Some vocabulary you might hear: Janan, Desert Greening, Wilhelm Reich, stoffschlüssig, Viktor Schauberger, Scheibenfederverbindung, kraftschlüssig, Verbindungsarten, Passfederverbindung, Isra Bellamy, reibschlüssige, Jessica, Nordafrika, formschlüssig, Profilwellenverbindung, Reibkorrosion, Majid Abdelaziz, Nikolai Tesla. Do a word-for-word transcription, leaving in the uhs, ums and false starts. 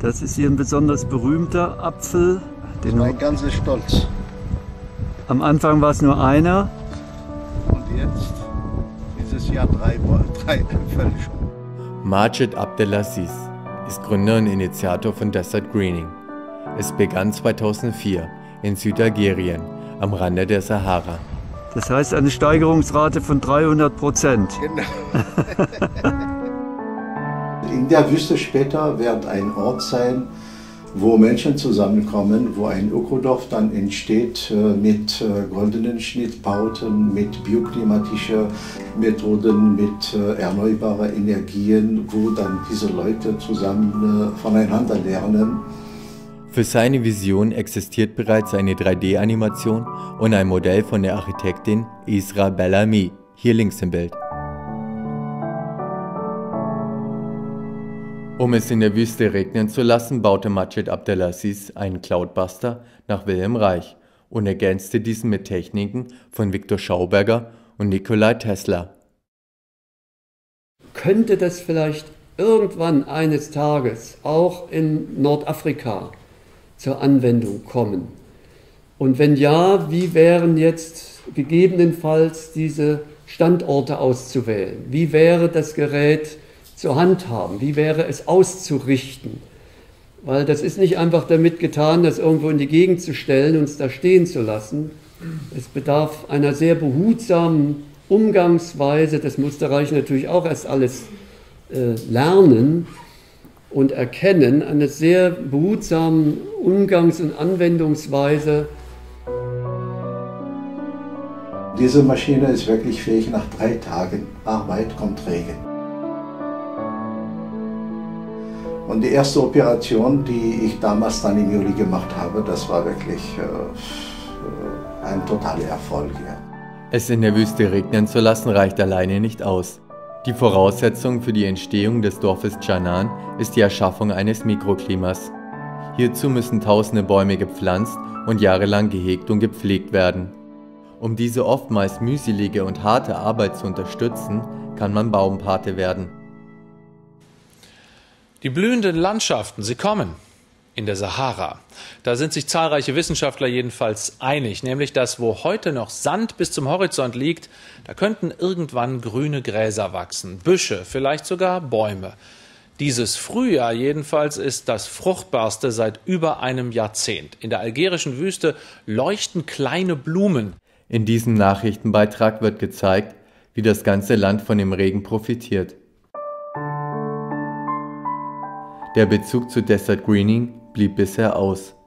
Das ist hier ein besonders berühmter Apfel. Das war ein ganzer Stolz. Am Anfang war es nur einer. Und jetzt dieses Jahr drei, drei Äpfel schon. Majid Abdelaziz ist Gründer und Initiator von Desert Greening. Es begann zweitausendvier in Südalgerien am Rande der Sahara. Das heißt eine Steigerungsrate von dreihundert Prozent. Genau. In der Wüste später wird ein Ort sein, wo Menschen zusammenkommen, wo ein Ökodorf dann entsteht mit goldenen Schnittbauten, mit bioklimatischen Methoden, mit erneuerbaren Energien, wo dann diese Leute zusammen voneinander lernen. Für seine Vision existiert bereits eine drei D Animation und ein Modell von der Architektin Isra Bellamy, hier links im Bild. Um es in der Wüste regnen zu lassen, baute Majid Abdelaziz einen Cloudbuster nach Wilhelm Reich und ergänzte diesen mit Techniken von Viktor Schauberger und Nikolai Tesla. Könnte das vielleicht irgendwann eines Tages auch in Nordafrika zur Anwendung kommen? Und wenn ja, wie wären jetzt gegebenenfalls diese Standorte auszuwählen? Wie wäre das Gerät zur Hand haben? Wie wäre es auszurichten? Weil das ist nicht einfach damit getan, das irgendwo in die Gegend zu stellen und es da stehen zu lassen. Es bedarf einer sehr behutsamen Umgangsweise. Das musste Reich natürlich auch erst alles äh, lernen und erkennen, eine sehr behutsamen Umgangs- und Anwendungsweise. Diese Maschine ist wirklich fähig, nach drei Tagen Arbeit kommt Regen. Und die erste Operation, die ich damals dann im Juli gemacht habe, das war wirklich äh, ein totaler Erfolg. Ja. Es in der Wüste regnen zu lassen, reicht alleine nicht aus. Die Voraussetzung für die Entstehung des Dorfes Janan ist die Erschaffung eines Mikroklimas. Hierzu müssen tausende Bäume gepflanzt und jahrelang gehegt und gepflegt werden. Um diese oftmals mühselige und harte Arbeit zu unterstützen, kann man Baumpate werden. Die blühenden Landschaften, sie kommen in der Sahara. Da sind sich zahlreiche Wissenschaftler jedenfalls einig, nämlich dass, wo heute noch Sand bis zum Horizont liegt, da könnten irgendwann grüne Gräser wachsen, Büsche, vielleicht sogar Bäume. Dieses Frühjahr jedenfalls ist das fruchtbarste seit über einem Jahrzehnt. In der algerischen Wüste leuchten kleine Blumen. In diesem Nachrichtenbeitrag wird gezeigt, wie das ganze Land von dem Regen profitiert. Der Bezug zu Desert Greening blieb bisher aus.